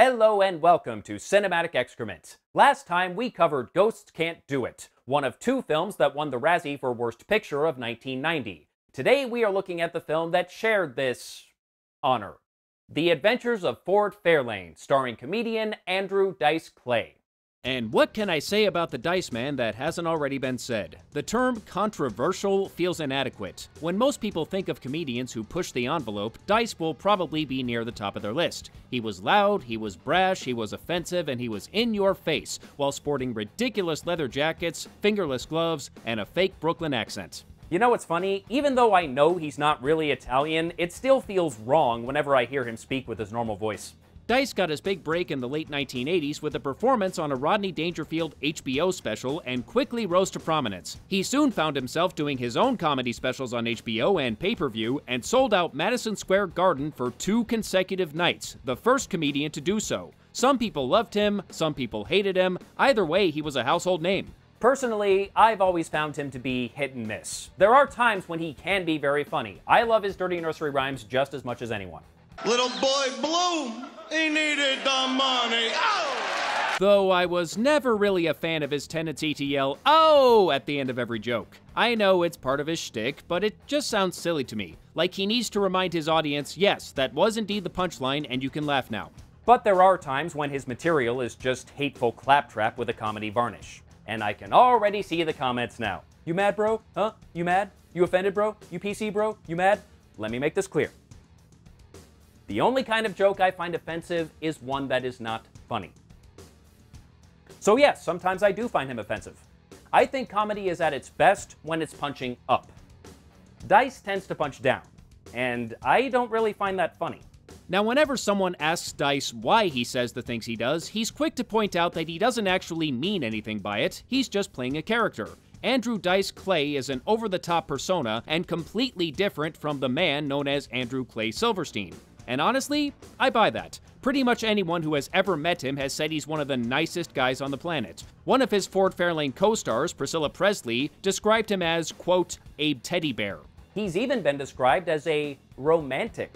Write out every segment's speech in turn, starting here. Hello and welcome to Cinematic Excrement. Last time we covered Ghosts Can't Do It, one of two films that won the Razzie for Worst Picture of 1990. Today we are looking at the film that shared this honor, The Adventures of Ford Fairlane, starring comedian Andrew Dice Clay. And what can I say about The Diceman that hasn't already been said? The term controversial feels inadequate. When most people think of comedians who push the envelope, Dice will probably be near the top of their list. He was loud, he was brash, he was offensive, and he was in your face, while sporting ridiculous leather jackets, fingerless gloves, and a fake Brooklyn accent. You know what's funny? Even though I know he's not really Italian, it still feels wrong whenever I hear him speak with his normal voice. Dice got his big break in the late 1980s with a performance on a Rodney Dangerfield HBO special and quickly rose to prominence. He soon found himself doing his own comedy specials on HBO and pay-per-view and sold out Madison Square Garden for 2 consecutive nights, the first comedian to do so. Some people loved him, some people hated him. Either way, he was a household name. Personally, I've always found him to be hit and miss. There are times when he can be very funny. I love his dirty nursery rhymes just as much as anyone. Little boy Blue, he needed the money, oh! Though I was never really a fan of his tendency to yell, oh, at the end of every joke. I know it's part of his shtick, but it just sounds silly to me. Like he needs to remind his audience, yes, that was indeed the punchline and you can laugh now. But there are times when his material is just hateful claptrap with a comedy varnish. And I can already see the comments now. You mad, bro? Huh? You mad? You offended, bro? You PC, bro? You mad? Let me make this clear. The only kind of joke I find offensive is one that is not funny. So yes, sometimes I do find him offensive. I think comedy is at its best when it's punching up. Dice tends to punch down, and I don't really find that funny. Now, whenever someone asks Dice why he says the things he does, he's quick to point out that he doesn't actually mean anything by it, he's just playing a character. Andrew Dice Clay is an over-the-top persona and completely different from the man known as Andrew Clay Silverstein. And honestly, I buy that. Pretty much anyone who has ever met him has said he's one of the nicest guys on the planet. One of his Ford Fairlane co-stars, Priscilla Presley, described him as, quote, a teddy bear. He's even been described as a romantic.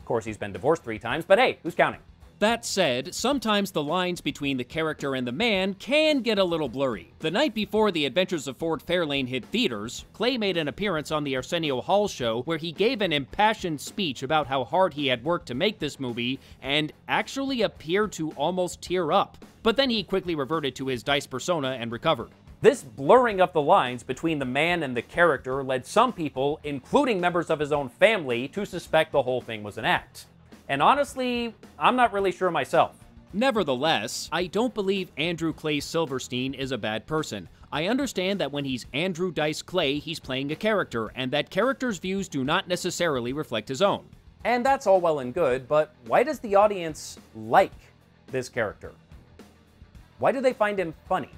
Of course, he's been divorced 3 times, but hey, who's counting? That said, sometimes the lines between the character and the man can get a little blurry. The night before The Adventures of Ford Fairlane hit theaters, Clay made an appearance on the Arsenio Hall show where he gave an impassioned speech about how hard he had worked to make this movie and actually appeared to almost tear up. But then he quickly reverted to his Dice persona and recovered. This blurring of the lines between the man and the character led some people, including members of his own family, to suspect the whole thing was an act. And honestly, I'm not really sure myself. Nevertheless, I don't believe Andrew Clay Silverstein is a bad person. I understand that when he's Andrew Dice Clay, he's playing a character, and that character's views do not necessarily reflect his own. And that's all well and good, but why does the audience like this character? Why do they find him funny?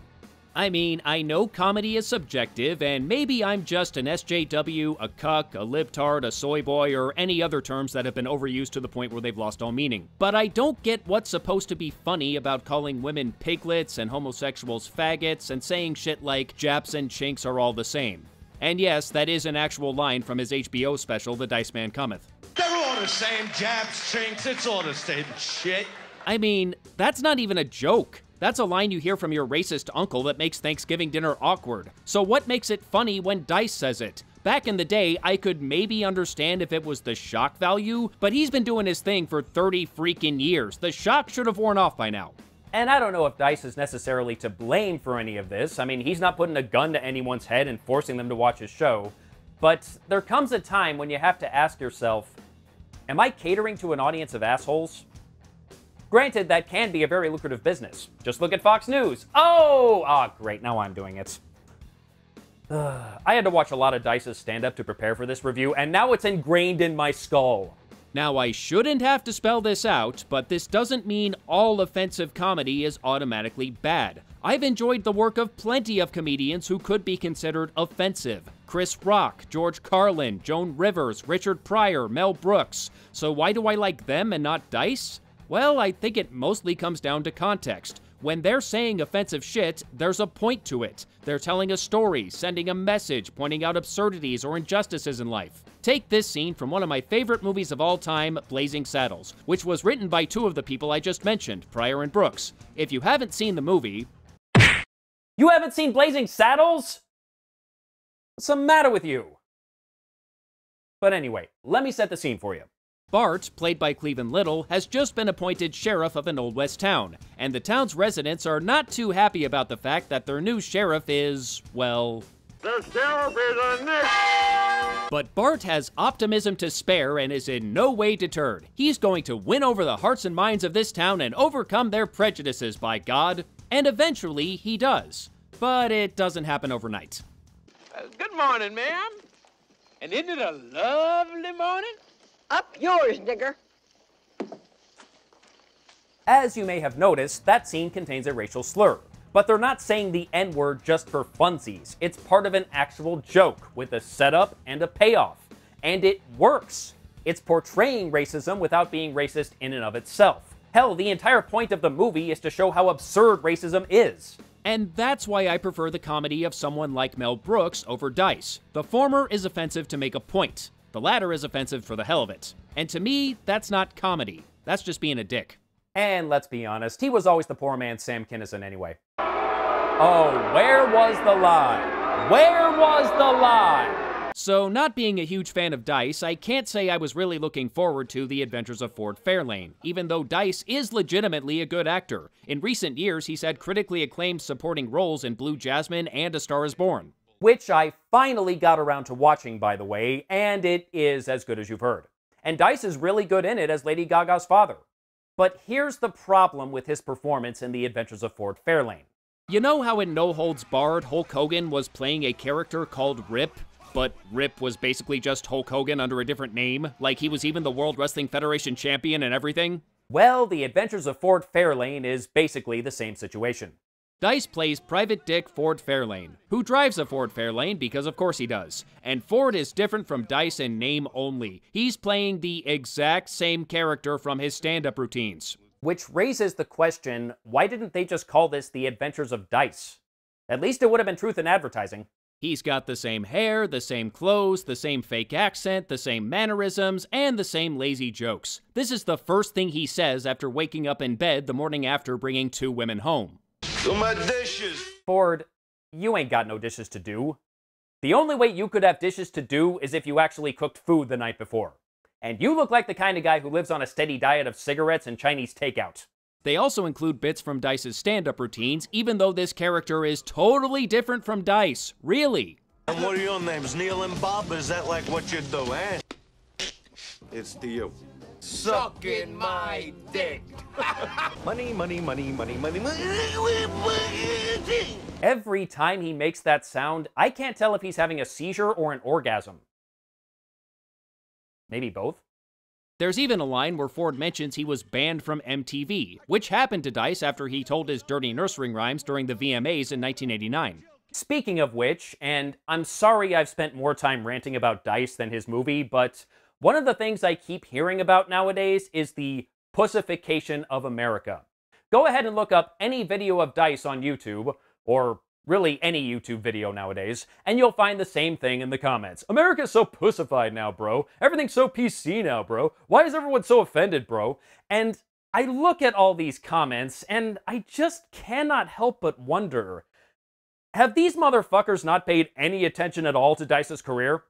I mean, I know comedy is subjective, and maybe I'm just an SJW, a cuck, a libtard, a soy boy, or any other terms that have been overused to the point where they've lost all meaning. But I don't get what's supposed to be funny about calling women piglets and homosexuals faggots and saying shit like, Japs and chinks are all the same. And yes, that is an actual line from his HBO special, The Diceman Cometh. They're all the same, Japs, chinks, it's all the same shit. I mean, that's not even a joke. That's a line you hear from your racist uncle that makes Thanksgiving dinner awkward. So what makes it funny when Dice says it? Back in the day, I could maybe understand if it was the shock value, but he's been doing his thing for 30 freaking years. The shock should have worn off by now. And I don't know if Dice is necessarily to blame for any of this. I mean, he's not putting a gun to anyone's head and forcing them to watch his show. But there comes a time when you have to ask yourself, am I catering to an audience of assholes? Granted, that can be a very lucrative business. Just look at Fox News. Oh! Ah, great, now I'm doing it. I had to watch a lot of Dice's stand-up to prepare for this review, and now it's ingrained in my skull. Now, I shouldn't have to spell this out, but this doesn't mean all offensive comedy is automatically bad. I've enjoyed the work of plenty of comedians who could be considered offensive. Chris Rock, George Carlin, Joan Rivers, Richard Pryor, Mel Brooks. So why do I like them and not Dice? Well, I think it mostly comes down to context. When they're saying offensive shit, there's a point to it. They're telling a story, sending a message, pointing out absurdities or injustices in life. Take this scene from one of my favorite movies of all time, Blazing Saddles, which was written by two of the people I just mentioned, Pryor and Brooks. If you haven't seen the movie... You haven't seen Blazing Saddles? What's the matter with you? But anyway, let me set the scene for you. Bart, played by Cleveland Little, has just been appointed sheriff of an Old West town, and the town's residents are not too happy about the fact that their new sheriff is, well... The sheriff is a nigger! But Bart has optimism to spare and is in no way deterred. He's going to win over the hearts and minds of this town and overcome their prejudices, by God. And eventually, he does. But it doesn't happen overnight. Good morning, ma'am. And isn't it a lovely morning? Up yours, nigger. As you may have noticed, that scene contains a racial slur. But they're not saying the N-word just for funsies. It's part of an actual joke with a setup and a payoff. And it works. It's portraying racism without being racist in and of itself. Hell, the entire point of the movie is to show how absurd racism is. And that's why I prefer the comedy of someone like Mel Brooks over Dice. The former is offensive to make a point. The latter is offensive for the hell of it. And to me, that's not comedy. That's just being a dick. And let's be honest, he was always the poor man's Sam Kinison anyway. Oh, where was the lie? Where was the lie? So, not being a huge fan of Dice, I can't say I was really looking forward to The Adventures of Ford Fairlane, even though Dice is legitimately a good actor. In recent years, he's had critically acclaimed supporting roles in Blue Jasmine and A Star Is Born. Which I finally got around to watching, by the way, and it is as good as you've heard. And Dice is really good in it as Lady Gaga's father. But here's the problem with his performance in The Adventures of Ford Fairlane. You know how in No Holds Barred, Hulk Hogan was playing a character called Rip, but Rip was basically just Hulk Hogan under a different name? Like he was even the World Wrestling Federation champion and everything? Well, The Adventures of Ford Fairlane is basically the same situation. Dice plays Private Dick Ford Fairlane, who drives a Ford Fairlane because of course he does. And Ford is different from Dice in name only. He's playing the exact same character from his stand-up routines. Which raises the question, why didn't they just call this The Adventures of Dice? At least it would have been truth in advertising. He's got the same hair, the same clothes, the same fake accent, the same mannerisms, and the same lazy jokes. This is the first thing he says after waking up in bed the morning after bringing two women home. Do my dishes! Ford, you ain't got no dishes to do. The only way you could have dishes to do is if you actually cooked food the night before. And you look like the kind of guy who lives on a steady diet of cigarettes and Chinese takeout. They also include bits from Dice's stand-up routines, even though this character is totally different from Dice. Really. And what are your names, Neil and Bob? Is that like what you do, eh? It's to you. Sucking my dick. Money, money, money, money, money, money. Every time he makes that sound, I can't tell if he's having a seizure or an orgasm. Maybe both? There's even a line where Ford mentions he was banned from MTV, which happened to Dice after he told his dirty nursery rhymes during the VMAs in 1989. Speaking of which, and I'm sorry I've spent more time ranting about Dice than his movie, but one of the things I keep hearing about nowadays is the pussification of America. Go ahead and look up any video of Dice on YouTube, or really any YouTube video nowadays, and you'll find the same thing in the comments. America's so pussified now, bro. Everything's so PC now, bro. Why is everyone so offended, bro? And I look at all these comments, and I just cannot help but wonder, have these motherfuckers not paid any attention at all to Dice's career?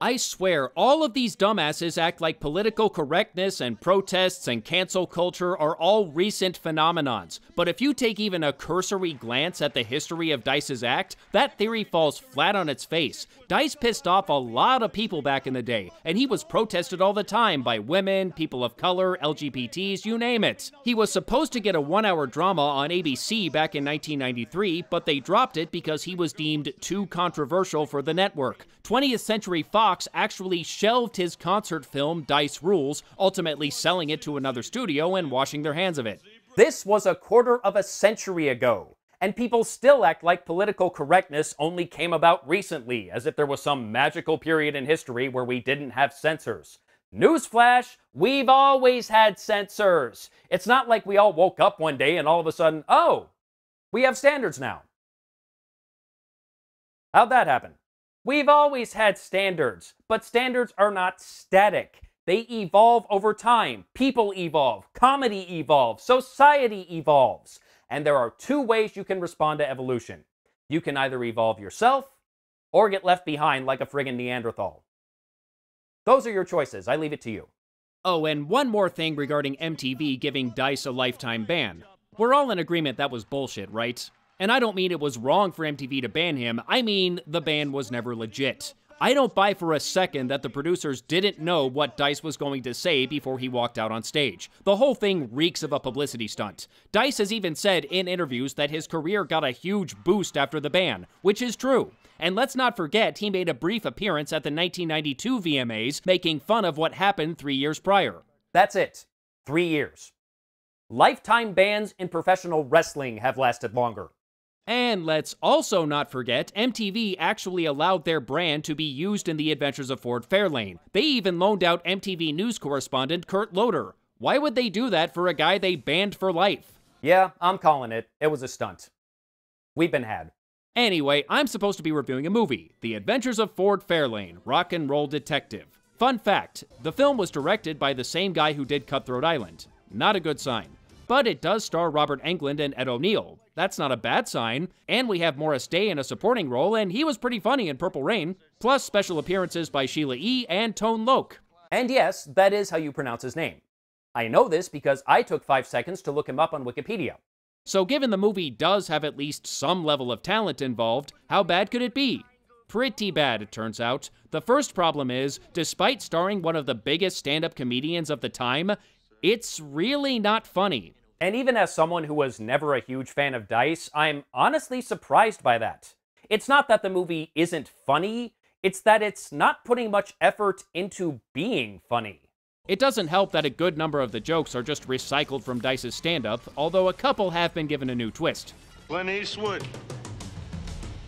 I swear, all of these dumbasses act like political correctness and protests and cancel culture are all recent phenomenons. But if you take even a cursory glance at the history of Dice's act, that theory falls flat on its face. Dice pissed off a lot of people back in the day, and he was protested all the time by women, people of color, LGBTs, you name it. He was supposed to get a one-hour drama on ABC back in 1993, but they dropped it because he was deemed too controversial for the network. 20th Century Fox actually shelved his concert film, Dice Rules, ultimately selling it to another studio and washing their hands of it. This was a quarter of a century ago, and people still act like political correctness only came about recently, as if there was some magical period in history where we didn't have censors. Newsflash, we've always had censors. It's not like we all woke up one day and all of a sudden, oh, We have standards now. How'd that happen? We've always had standards, but standards are not static. They evolve over time. People evolve. Comedy evolves. Society evolves. And there are two ways you can respond to evolution. You can either evolve yourself or get left behind like a friggin' Neanderthal. Those are your choices. I leave it to you. Oh, and one more thing regarding MTV giving Dice a lifetime ban. We're all in agreement that was bullshit, right? And I don't mean it was wrong for MTV to ban him. I mean the ban was never legit. I don't buy for a second that the producers didn't know what Dice was going to say before he walked out on stage. The whole thing reeks of a publicity stunt. Dice has even said in interviews that his career got a huge boost after the ban, which is true. And let's not forget, he made a brief appearance at the 1992 VMAs, making fun of what happened 3 years prior. That's it. 3 years. Lifetime bans in professional wrestling have lasted longer. And let's also not forget, MTV actually allowed their brand to be used in The Adventures of Ford Fairlane. They even loaned out MTV News correspondent Kurt Loder. Why would they do that for a guy they banned for life? Yeah, I'm calling it. It was a stunt. We've been had. Anyway, I'm supposed to be reviewing a movie, The Adventures of Ford Fairlane, Rock and Roll Detective. Fun fact, the film was directed by the same guy who did Cutthroat Island. Not a good sign. But it does star Robert Englund and Ed O'Neill. That's not a bad sign. And we have Morris Day in a supporting role, and he was pretty funny in Purple Rain, plus special appearances by Sheila E. and Tone Loc. And yes, that is how you pronounce his name. I know this because I took 5 seconds to look him up on Wikipedia. So given the movie does have at least some level of talent involved, how bad could it be? Pretty bad, it turns out. The first problem is, despite starring one of the biggest stand-up comedians of the time, it's really not funny. And even as someone who was never a huge fan of Dice, I'm honestly surprised by that. It's not that the movie isn't funny, it's that it's not putting much effort into being funny. It doesn't help that a good number of the jokes are just recycled from Dice's stand-up, although a couple have been given a new twist. Clint Eastwood.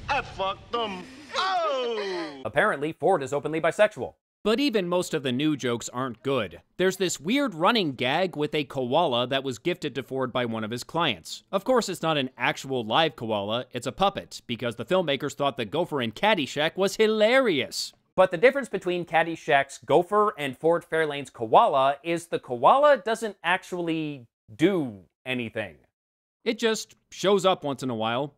I fucked them. Oh! Apparently, Ford is openly bisexual. But even most of the new jokes aren't good. There's this weird running gag with a koala that was gifted to Ford by one of his clients. Of course, it's not an actual live koala, it's a puppet, because the filmmakers thought the gopher in Caddyshack was hilarious. But the difference between Caddyshack's gopher and Ford Fairlane's koala is the koala doesn't actually do anything. It just shows up once in a while,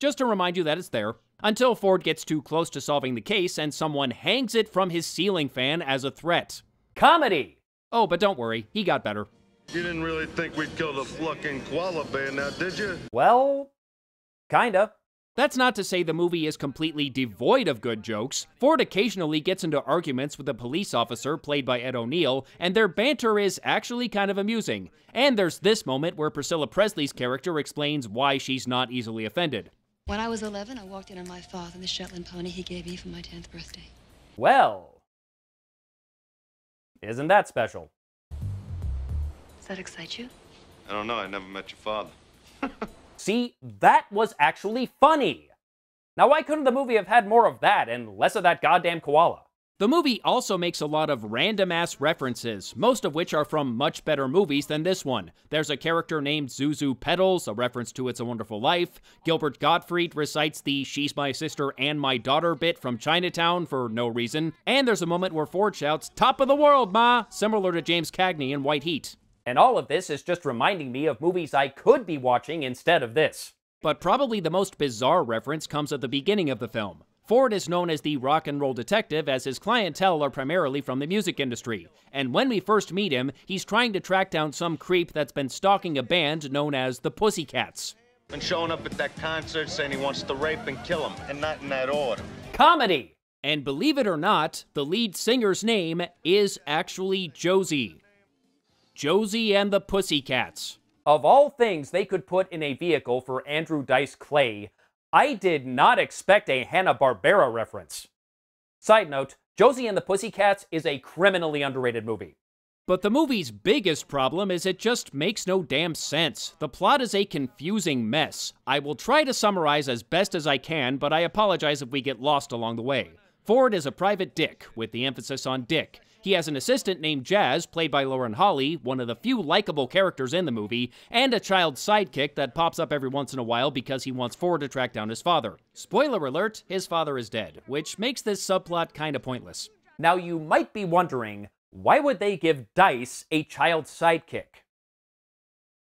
just to remind you that it's there. Until Ford gets too close to solving the case and someone hangs it from his ceiling fan as a threat. Comedy! Oh, but don't worry, he got better. You didn't really think we'd kill the fucking koala band now, did you? Well, kinda. That's not to say the movie is completely devoid of good jokes. Ford occasionally gets into arguments with a police officer played by Ed O'Neill, and their banter is actually kind of amusing. And there's this moment where Priscilla Presley's character explains why she's not easily offended. When I was 11, I walked in on my father and the Shetland pony he gave me for my 10th birthday. Well, isn't that special? Does that excite you? I don't know. I never met your father. See, that was actually funny. Now, why couldn't the movie have had more of that and less of that goddamn koala? The movie also makes a lot of random-ass references, most of which are from much better movies than this one. There's a character named Zuzu Petals, a reference to It's a Wonderful Life. Gilbert Gottfried recites the "She's my sister and my daughter" bit from Chinatown for no reason. And there's a moment where Ford shouts, "Top of the world, ma!" similar to James Cagney in White Heat. And all of this is just reminding me of movies I could be watching instead of this. But probably the most bizarre reference comes at the beginning of the film. Ford is known as the Rock and Roll Detective, as his clientele are primarily from the music industry. And when we first meet him, he's trying to track down some creep that's been stalking a band known as the Pussycats. Been showing up at that concert saying he wants to rape and kill him, and not in that order. Comedy! And believe it or not, the lead singer's name is actually Josie. Josie and the Pussycats. Of all things they could put in a vehicle for Andrew Dice Clay, I did not expect a Hanna-Barbera reference. Side note, Josie and the Pussycats is a criminally underrated movie. But the movie's biggest problem is it just makes no damn sense. The plot is a confusing mess. I will try to summarize as best as I can, but I apologize if we get lost along the way. Ford is a private dick, with the emphasis on dick. He has an assistant named Jazz, played by Lauren Holly, one of the few likable characters in the movie, and a child sidekick that pops up every once in a while because he wants Ford to track down his father. Spoiler alert, his father is dead, which makes this subplot kinda pointless. Now you might be wondering, why would they give Dice a child sidekick?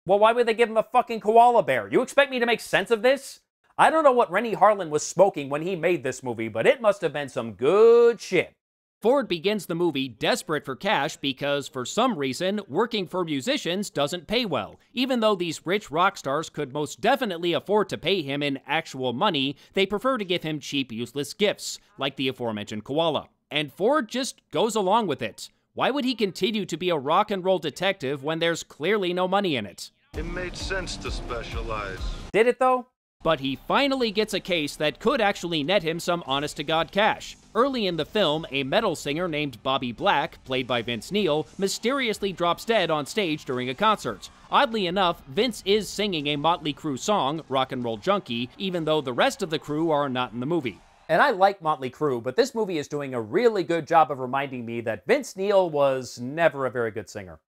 Well, why would they give him a fucking koala bear? You expect me to make sense of this? I don't know what Renny Harlin was smoking when he made this movie, but it must have been some good shit. Ford begins the movie desperate for cash because, for some reason, working for musicians doesn't pay well. Even though these rich rock stars could most definitely afford to pay him in actual money, they prefer to give him cheap, useless gifts, like the aforementioned koala. And Ford just goes along with it. Why would he continue to be a rock and roll detective when there's clearly no money in it? It made sense to specialize. Did it though? But he finally gets a case that could actually net him some honest-to-God cash. Early in the film, a metal singer named Bobby Black, played by Vince Neil, mysteriously drops dead on stage during a concert. Oddly enough, Vince is singing a Motley Crue song, Rock and Roll Junkie, even though the rest of the crew are not in the movie. And I like Motley Crue, but this movie is doing a really good job of reminding me that Vince Neil was never a very good singer.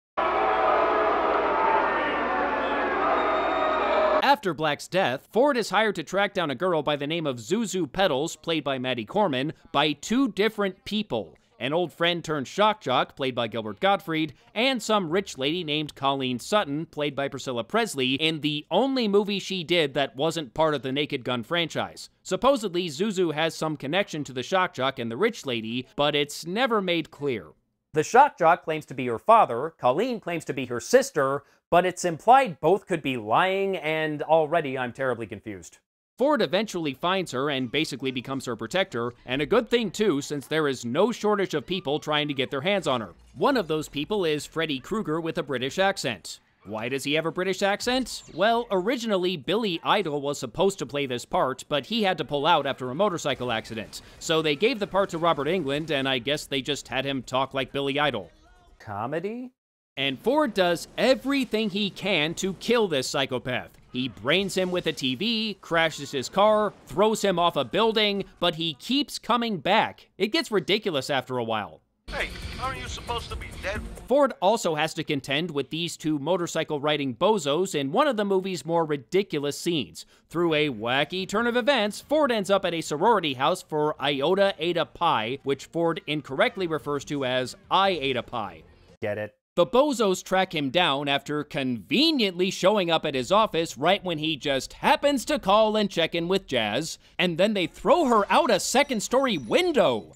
After Black's death, Ford is hired to track down a girl by the name of Zuzu Petals, played by Maddie Corman, by two different people. An old friend turned shock jock, played by Gilbert Gottfried, and some rich lady named Colleen Sutton, played by Priscilla Presley, in the only movie she did that wasn't part of the Naked Gun franchise. Supposedly, Zuzu has some connection to the shock jock and the rich lady, but it's never made clear. The shock jock claims to be her father, Colleen claims to be her sister, but it's implied both could be lying, and already I'm terribly confused. Ford eventually finds her and basically becomes her protector, and a good thing too, since there is no shortage of people trying to get their hands on her. One of those people is Freddy Krueger with a British accent. Why does he have a British accent? Well, originally Billy Idol was supposed to play this part, but he had to pull out after a motorcycle accident. So they gave the part to Robert Englund, and I guess they just had him talk like Billy Idol. Comedy? And Ford does everything he can to kill this psychopath. He brains him with a TV, crashes his car, throws him off a building, but he keeps coming back. It gets ridiculous after a while. Hey, aren't you supposed to be dead? Ford also has to contend with these two motorcycle-riding bozos in one of the movie's more ridiculous scenes. Through a wacky turn of events, Ford ends up at a sorority house for Iota Eta Pi, which Ford incorrectly refers to as I Eta Pi. Get it? The bozos track him down after conveniently showing up at his office right when he just happens to call and check in with Jazz, and then they throw her out a second-story window,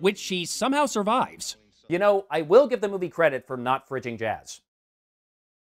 which she somehow survives. You know, I will give the movie credit for not fridging Jazz.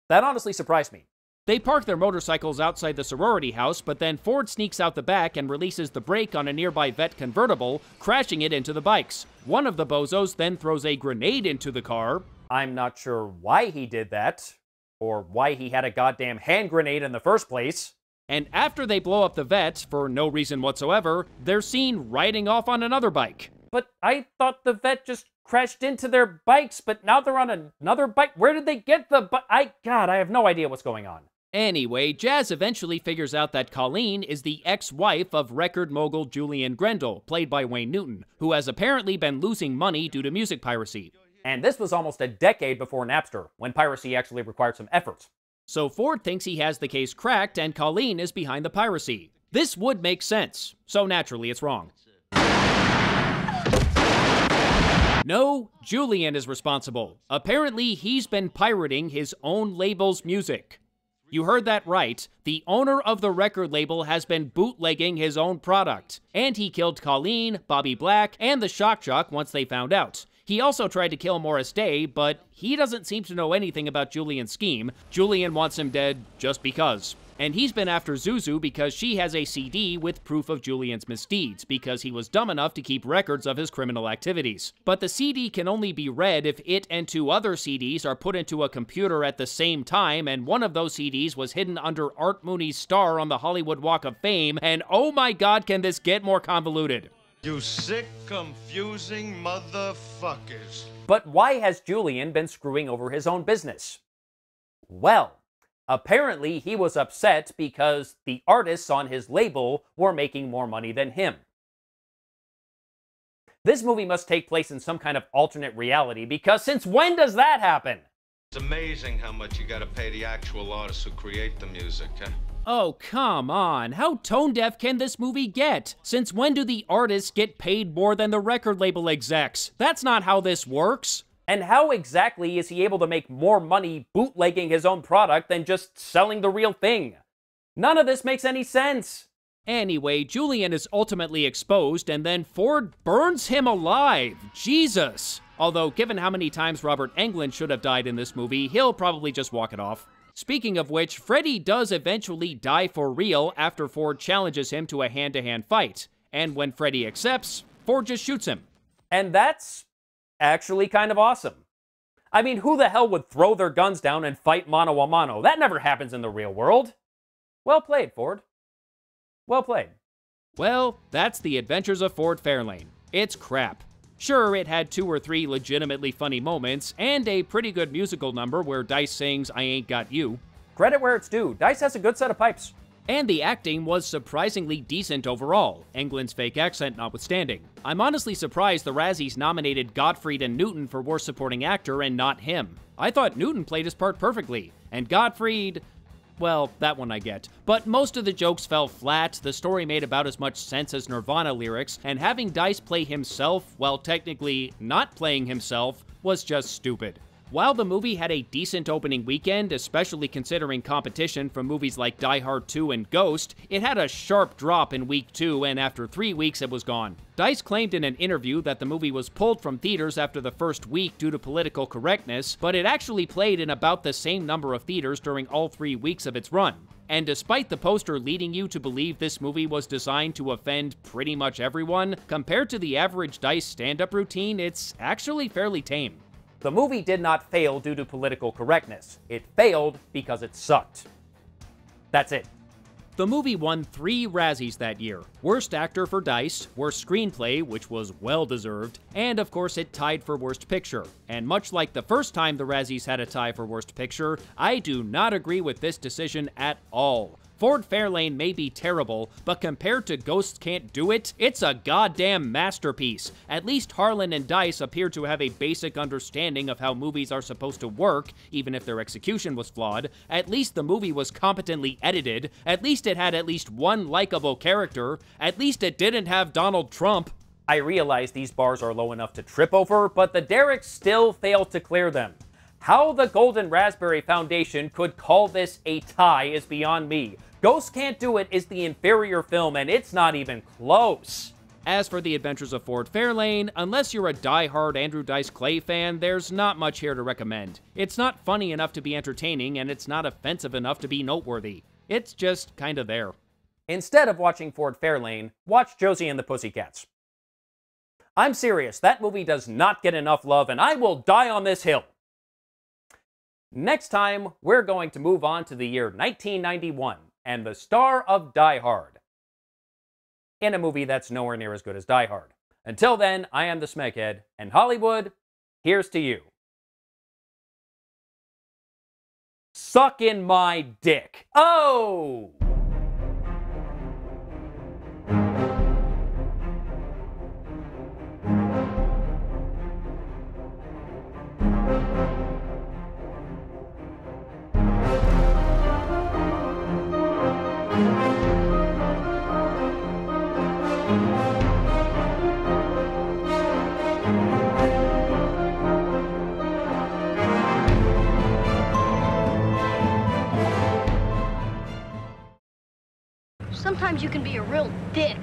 That honestly surprised me. They park their motorcycles outside the sorority house, but then Ford sneaks out the back and releases the brake on a nearby Vette convertible, crashing it into the bikes. One of the bozos then throws a grenade into the car. I'm not sure why he did that, or why he had a goddamn hand grenade in the first place. And after they blow up the Vette, for no reason whatsoever, they're seen riding off on another bike. But I thought the Vette just crashed into their bikes, but now they're on another bike? Where did they get the bike? God, I have no idea what's going on. Anyway, Jazz eventually figures out that Colleen is the ex-wife of record mogul Julian Grendel, played by Wayne Newton, who has apparently been losing money due to music piracy. And this was almost a decade before Napster, when piracy actually required some effort. So Ford thinks he has the case cracked and Colleen is behind the piracy. This would make sense, so naturally it's wrong. No, Julian is responsible. Apparently he's been pirating his own label's music. You heard that right. The owner of the record label has been bootlegging his own product. And he killed Colleen, Bobby Black, and the shock jock once they found out. He also tried to kill Morris Day, but he doesn't seem to know anything about Julian's scheme. Julian wants him dead just because. And he's been after Zuzu because she has a CD with proof of Julian's misdeeds, because he was dumb enough to keep records of his criminal activities. But the CD can only be read if it and two other CDs are put into a computer at the same time, and one of those CDs was hidden under Art Mooney's star on the Hollywood Walk of Fame, and oh my God, can this get more convoluted. You sick, confusing motherfuckers. But why has Julian been screwing over his own business? Well, apparently he was upset because the artists on his label were making more money than him. This movie must take place in some kind of alternate reality, because since when does that happen? It's amazing how much you gotta pay the actual artists who create the music, huh? Oh, come on. How tone-deaf can this movie get? Since when do the artists get paid more than the record label execs? That's not how this works. And how exactly is he able to make more money bootlegging his own product than just selling the real thing? None of this makes any sense. Anyway, Julian is ultimately exposed, and then Ford burns him alive. Jesus. Although, given how many times Robert Englund should have died in this movie, he'll probably just walk it off. Speaking of which, Freddy does eventually die for real after Ford challenges him to a hand-to-hand fight. And when Freddy accepts, Ford just shoots him. And that's actually kind of awesome. I mean, who the hell would throw their guns down and fight mano a mano? That never happens in the real world. Well played, Ford. Well played. Well, that's The Adventures of Ford Fairlane. It's crap. Sure, it had 2 or 3 legitimately funny moments, and a pretty good musical number where Dice sings I Ain't Got You. Credit where it's due, Dice has a good set of pipes. And the acting was surprisingly decent overall, Englund's fake accent notwithstanding. I'm honestly surprised the Razzies nominated Gottfried and Newton for Worst Supporting Actor and not him. I thought Newton played his part perfectly, and Gottfried... well, that one I get. But most of the jokes fell flat, the story made about as much sense as Nirvana lyrics, and having Dice play himself, while technically not playing himself, was just stupid. While the movie had a decent opening weekend, especially considering competition from movies like Die Hard 2 and Ghost, it had a sharp drop in week 2, and after 3 weeks it was gone. Dice claimed in an interview that the movie was pulled from theaters after the first week due to political correctness, but it actually played in about the same number of theaters during all 3 weeks of its run. And despite the poster leading you to believe this movie was designed to offend pretty much everyone, compared to the average Dice stand-up routine, it's actually fairly tame. The movie did not fail due to political correctness. It failed because it sucked. That's it. The movie won 3 Razzies that year. Worst Actor for Dice, Worst Screenplay, which was well-deserved, and of course it tied for Worst Picture. And much like the first time the Razzies had a tie for Worst Picture, I do not agree with this decision at all. Ford Fairlane may be terrible, but compared to Ghosts Can't Do It, it's a goddamn masterpiece. At least Harlan and Dice appear to have a basic understanding of how movies are supposed to work, even if their execution was flawed. At least the movie was competently edited. At least it had at least one likable character. At least it didn't have Donald Trump. I realize these bars are low enough to trip over, but the Derricks still failed to clear them. How the Golden Raspberry Foundation could call this a tie is beyond me. Ghosts Can't Do It is the inferior film, and it's not even close. As for The Adventures of Ford Fairlane, unless you're a die-hard Andrew Dice Clay fan, there's not much here to recommend. It's not funny enough to be entertaining, and it's not offensive enough to be noteworthy. It's just kinda there. Instead of watching Ford Fairlane, watch Josie and the Pussycats. I'm serious, that movie does not get enough love, and I will die on this hill. Next time, we're going to move on to the year 1991. And the star of Die Hard, in a movie that's nowhere near as good as Die Hard. Until then, I am the Smeghead, and Hollywood, here's to you. Suck in my dick. Oh! Sometimes you can be a real dick.